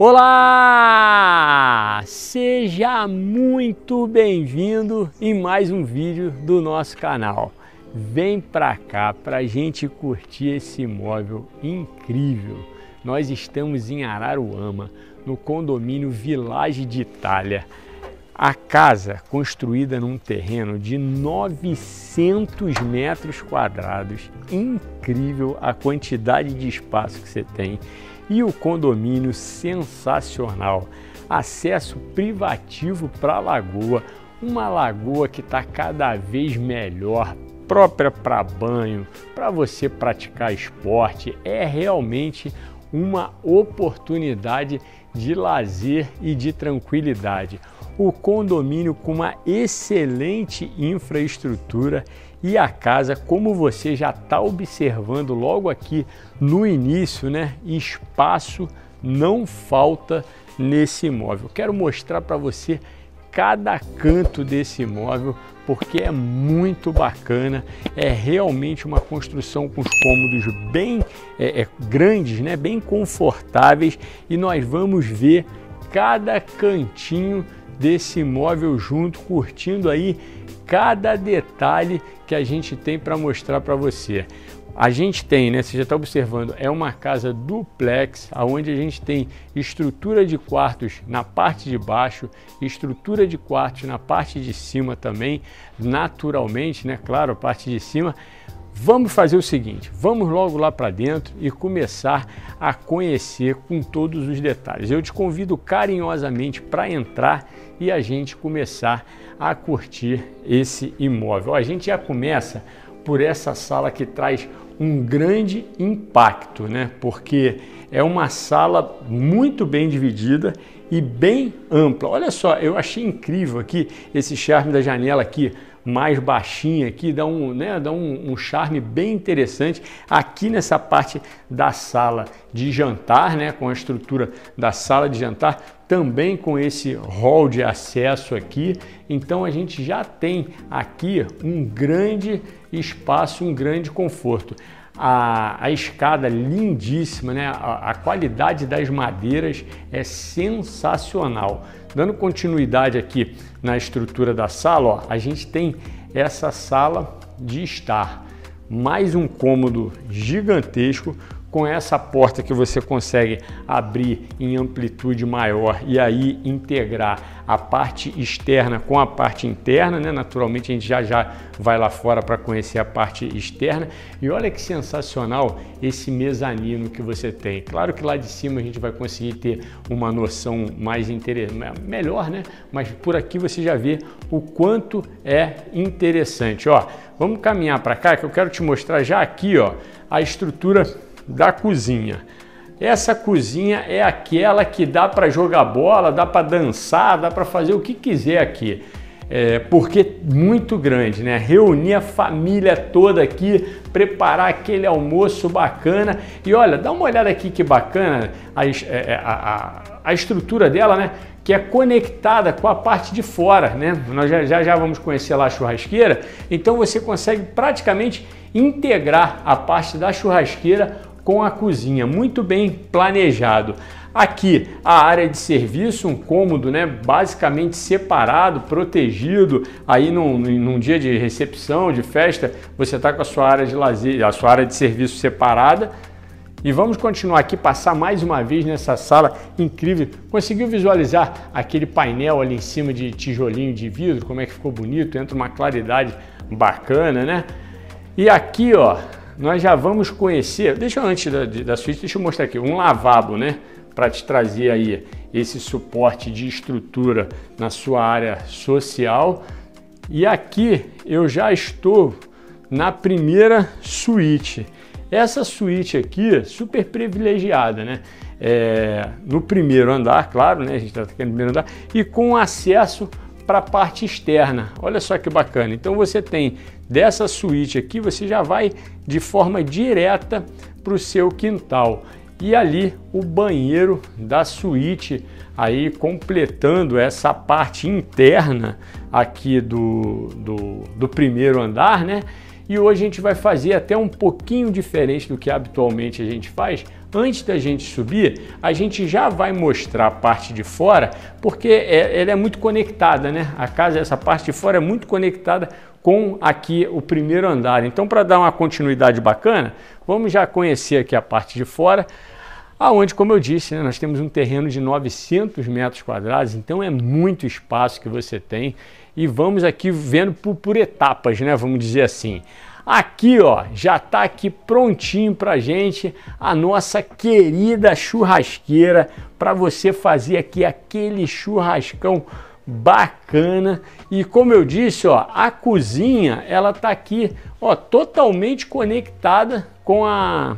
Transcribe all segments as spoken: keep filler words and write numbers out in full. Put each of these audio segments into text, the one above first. Olá! Seja muito bem-vindo em mais um vídeo do nosso canal. Vem pra cá pra gente curtir esse imóvel incrível. Nós estamos em Araruama, no condomínio Village d'Italia. A casa construída num terreno de novecentos metros quadrados. Incrível a quantidade de espaço que você tem. E o condomínio sensacional, acesso privativo para a lagoa, uma lagoa que está cada vez melhor, própria para banho, para você praticar esporte, é realmente uma oportunidade de lazer e de tranquilidade. O condomínio com uma excelente infraestrutura e a casa, como você já está observando logo aqui no início, né? Espaço não falta nesse imóvel. Quero mostrar para você cada canto desse imóvel, porque é muito bacana, é realmente uma construção com os cômodos bem é, é, grandes, né? Bem confortáveis, e nós vamos ver cada cantinho desse imóvel junto, curtindo aí cada detalhe que a gente tem para mostrar para você. A gente tem, né? Você já está observando, é uma casa duplex, onde a gente tem estrutura de quartos na parte de baixo, estrutura de quartos na parte de cima também, naturalmente, né? Claro, a parte de cima. Vamos fazer o seguinte, vamos logo lá para dentro e começar a conhecer com todos os detalhes. Eu te convido carinhosamente para entrar e a gente começar a curtir esse imóvel. A gente já começa por essa sala que traz um grande impacto, né? Porque é uma sala muito bem dividida e bem ampla. Olha só, eu achei incrível aqui esse charme da janela aqui, mais baixinha aqui, dá um, né, dá um, um charme bem interessante aqui nessa parte da sala de jantar, né, com a estrutura da sala de jantar, também com esse hall de acesso aqui. Então a gente já tem aqui um grande espaço, um grande conforto. A, a escada lindíssima, né? A, a qualidade das madeiras é sensacional. Dando continuidade aqui na estrutura da sala, ó, a gente tem essa sala de estar, mais um cômodo gigantesco com essa porta que você consegue abrir em amplitude maior e aí integrar a parte externa com a parte interna, né? Naturalmente a gente já já vai lá fora para conhecer a parte externa. E olha que sensacional esse mezanino que você tem. Claro que lá de cima a gente vai conseguir ter uma noção mais interessante, melhor, né? Mas por aqui você já vê o quanto é interessante. Ó, vamos caminhar para cá que eu quero te mostrar já aqui, ó, a estrutura da cozinha. Essa cozinha é aquela que dá para jogar bola, dá para dançar, dá para fazer o que quiser aqui, é, porque é muito grande, né? Reunir a família toda aqui, preparar aquele almoço bacana. E olha, dá uma olhada aqui que bacana a, a, a, a estrutura dela, né? Que é conectada com a parte de fora, né? Nós já já, já vamos conhecer lá a churrasqueira, então você consegue praticamente integrar a parte da churrasqueira com a cozinha, muito bem planejado. Aqui a área de serviço, um cômodo, né, basicamente separado, protegido. Aí num, num dia de recepção, de festa, você está com a sua área de lazer, a sua área de serviço separada. E vamos continuar aqui, passar mais uma vez nessa sala incrível. Conseguiu visualizar aquele painel ali em cima de tijolinho de vidro? Como é que ficou bonito, entra uma claridade bacana, né? E aqui, ó, nós já vamos conhecer, deixa eu antes da, da suíte, deixa eu mostrar aqui, um lavabo, né? Para te trazer aí esse suporte de estrutura na sua área social. E aqui eu já estou na primeira suíte. Essa suíte aqui, super privilegiada, né? É, no primeiro andar, claro, né? A gente está aqui no primeiro andar e com acesso para a parte externa. Olha só que bacana. Então você tem dessa suíte aqui, você já vai de forma direta para o seu quintal. E ali o banheiro da suíte, aí completando essa parte interna aqui do, do, do primeiro andar, né? E hoje a gente vai fazer até um pouquinho diferente do que habitualmente a gente faz. Antes da gente subir, a gente já vai mostrar a parte de fora, porque é, ela é muito conectada, né? A casa, essa parte de fora é muito conectada com aqui o primeiro andar. Então, para dar uma continuidade bacana, vamos já conhecer aqui a parte de fora, aonde, como eu disse, né, nós temos um terreno de novecentos metros quadrados, então é muito espaço que você tem. E vamos aqui vendo por, por etapas, né? Vamos dizer assim. Aqui, ó, já tá aqui prontinho pra gente a nossa querida churrasqueira para você fazer aqui aquele churrascão bacana. E como eu disse, ó, a cozinha, ela tá aqui, ó, totalmente conectada com a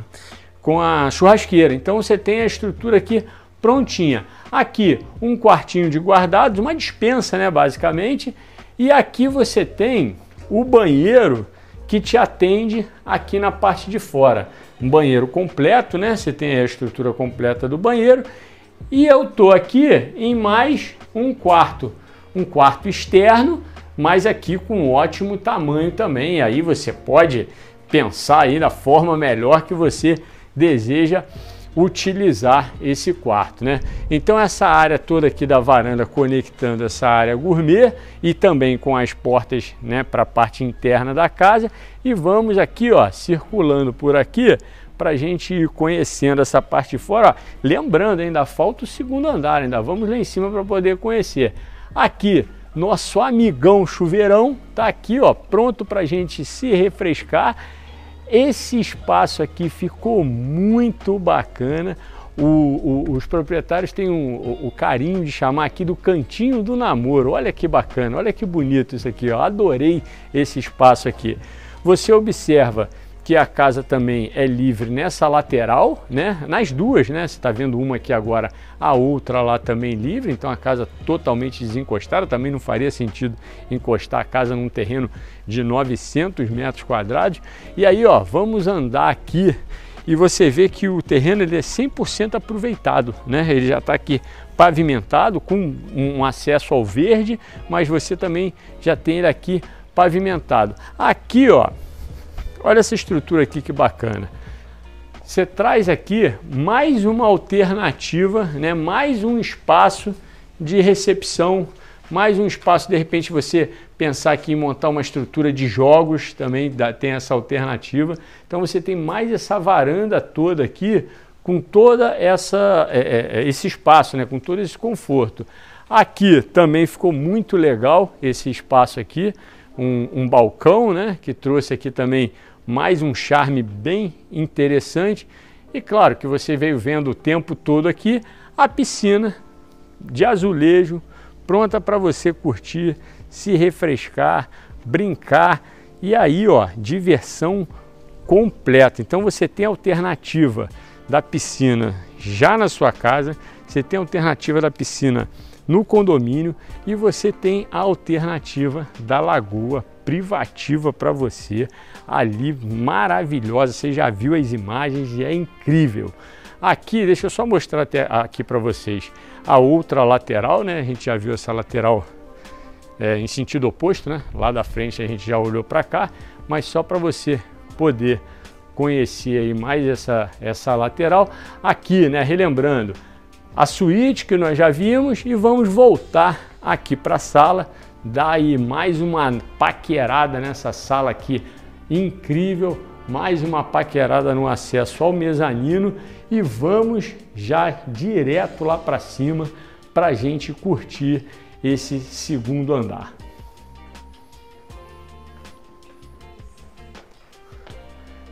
com a churrasqueira. Então você tem a estrutura aqui prontinha. Aqui um quartinho de guardados, uma despensa, né, basicamente. E aqui você tem o banheiro que te atende aqui na parte de fora. Um banheiro completo, né? Você tem a estrutura completa do banheiro. E eu tô aqui em mais um quarto, um quarto externo, mas aqui com um ótimo tamanho também. E aí você pode pensar aí na forma melhor que você deseja utilizar esse quarto, né? Então essa área toda aqui da varanda conectando essa área gourmet e também com as portas, né, para a parte interna da casa. E vamos aqui, ó, circulando por aqui para a gente ir conhecendo essa parte de fora. Ó, lembrando, ainda falta o segundo andar, ainda vamos lá em cima para poder conhecer. Aqui nosso amigão chuveirão tá aqui, ó, pronto para a gente se refrescar. Esse espaço aqui ficou muito bacana. O, o, os proprietários têm um, o, o carinho de chamar aqui do cantinho do namoro. Olha que bacana, olha que bonito isso aqui, ó. Adorei esse espaço aqui. Você observa que a casa também é livre nessa lateral, né? Nas duas, né? Você está vendo uma aqui agora, a outra lá também livre. Então a casa totalmente desencostada. Também não faria sentido encostar a casa num terreno de novecentos metros quadrados. E aí, ó, vamos andar aqui e você vê que o terreno ele é cem por cento aproveitado, né? Ele já está aqui pavimentado com um acesso ao verde, mas você também já tem ele aqui pavimentado. Aqui, ó. Olha essa estrutura aqui que bacana. Você traz aqui mais uma alternativa, né? Mais um espaço de recepção, mais um espaço, de repente você pensar aqui em montar uma estrutura de jogos, também dá, tem essa alternativa. Então você tem mais essa varanda toda aqui, com toda essa é, é, esse espaço, né? Com todo esse conforto. Aqui também ficou muito legal esse espaço aqui, um, um balcão, né? Que trouxe aqui também mais um charme bem interessante. E claro que você veio vendo o tempo todo aqui a piscina de azulejo pronta para você curtir, se refrescar, brincar. E aí, ó, diversão completa. Então você tem a alternativa da piscina já na sua casa, você tem a alternativa da piscina no condomínio e você tem a alternativa da lagoa privativa para você ali, maravilhosa. Você já viu as imagens e é incrível. Aqui, deixa eu só mostrar até aqui para vocês a outra lateral, né? A gente já viu essa lateral é, em sentido oposto, né? Lá da frente a gente já olhou para cá, mas só para você poder conhecer aí mais essa, essa lateral. Aqui, né? Relembrando, a suíte que nós já vimos e vamos voltar aqui para a sala, dar aí mais uma paquerada nessa sala aqui incrível, mais uma paquerada no acesso ao mezanino e vamos já direto lá para cima para a gente curtir esse segundo andar.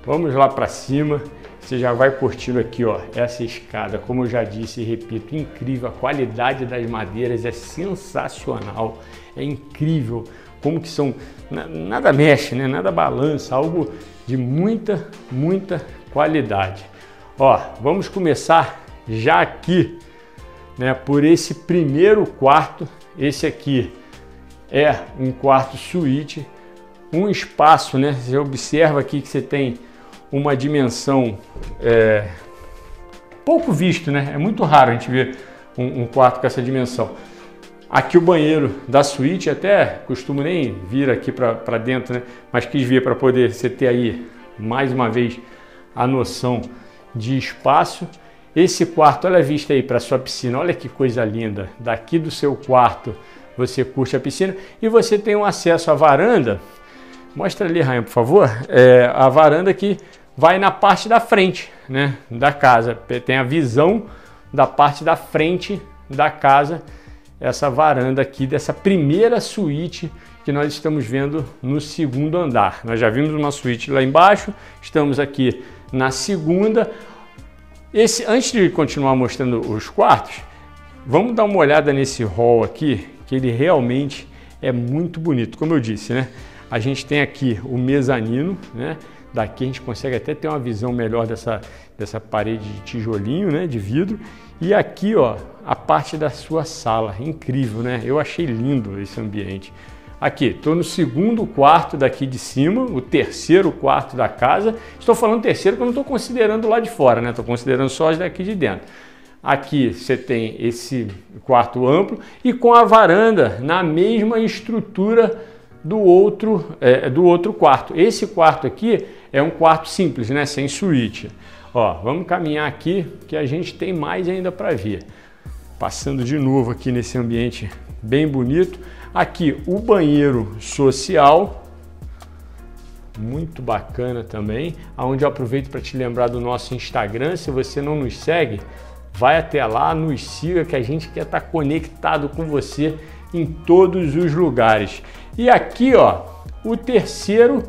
Vamos lá para cima. Você já vai curtindo aqui, ó, essa escada, como eu já disse e repito, incrível. A qualidade das madeiras é sensacional, é incrível como que são, nada mexe, né? Nada balança, algo de muita, muita qualidade. Ó, vamos começar já aqui, né, por esse primeiro quarto. Esse aqui é um quarto suíte, um espaço, né? Você observa aqui que você tem uma dimensão é, pouco visto, né? É muito raro a gente ver um, um quarto com essa dimensão. Aqui o banheiro da suíte, até costumo nem vir aqui para dentro, né? Mas quis vir para poder você ter aí, mais uma vez, a noção de espaço. Esse quarto, olha a vista aí para sua piscina, olha que coisa linda. Daqui do seu quarto você curte a piscina e você tem um acesso à varanda. Mostra ali, Rainha, por favor. É, a varanda que vai na parte da frente, né, da casa. Tem a visão da parte da frente da casa. Essa varanda aqui dessa primeira suíte que nós estamos vendo no segundo andar. Nós já vimos uma suíte lá embaixo, estamos aqui na segunda. Esse, antes de continuar mostrando os quartos, vamos dar uma olhada nesse hall aqui, que ele realmente é muito bonito. Como eu disse, né? A gente tem aqui o mezanino, né? Daqui a gente consegue até ter uma visão melhor dessa, dessa parede de tijolinho, né, de vidro. E aqui, ó, a parte da sua sala. Incrível, né? Eu achei lindo esse ambiente. Aqui, estou no segundo quarto daqui de cima, o terceiro quarto da casa. Estou falando terceiro porque eu não estou considerando lá de fora, né? Estou considerando só as daqui de dentro. Aqui você tem esse quarto amplo e com a varanda na mesma estrutura do outro, é, do outro quarto. Esse quarto aqui é um quarto simples, né? Sem suíte. Ó, vamos caminhar aqui que a gente tem mais ainda para ver. Passando de novo aqui nesse ambiente bem bonito. Aqui o banheiro social, muito bacana também, onde eu aproveito para te lembrar do nosso Instagram. Se você não nos segue, vai até lá, nos siga que a gente quer estar conectado com você em todos os lugares. E aqui, ó, o terceiro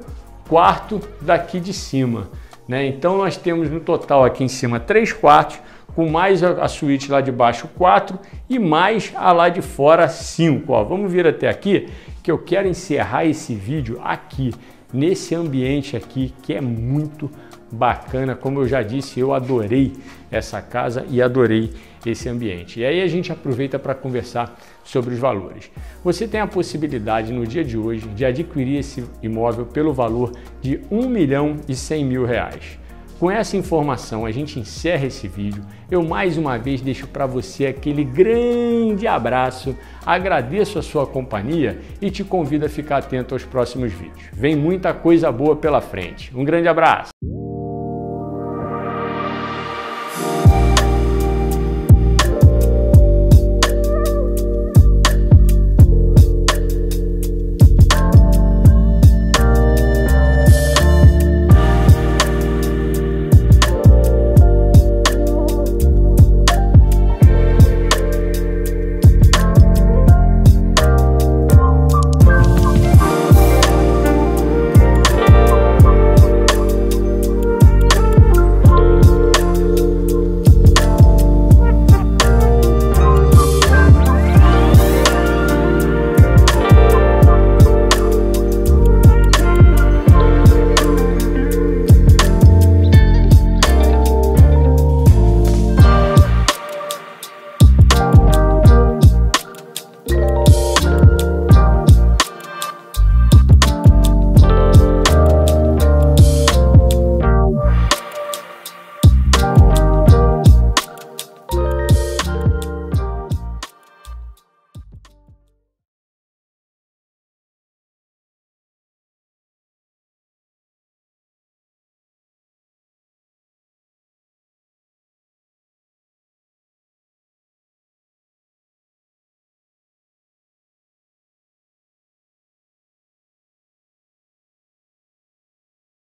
quarto daqui de cima, né? Então nós temos no total aqui em cima três quartos, com mais a suíte lá de baixo quatro e mais a lá de fora cinco. Ó, vamos vir até aqui que eu quero encerrar esse vídeo aqui, nesse ambiente aqui que é muito bacana. Como eu já disse, eu adorei essa casa e adorei esse ambiente. E aí a gente aproveita para conversar sobre os valores. Você tem a possibilidade no dia de hoje de adquirir esse imóvel pelo valor de um milhão e cem mil reais. Com essa informação a gente encerra esse vídeo. Eu mais uma vez deixo para você aquele grande abraço, agradeço a sua companhia e te convido a ficar atento aos próximos vídeos. Vem muita coisa boa pela frente. Um grande abraço!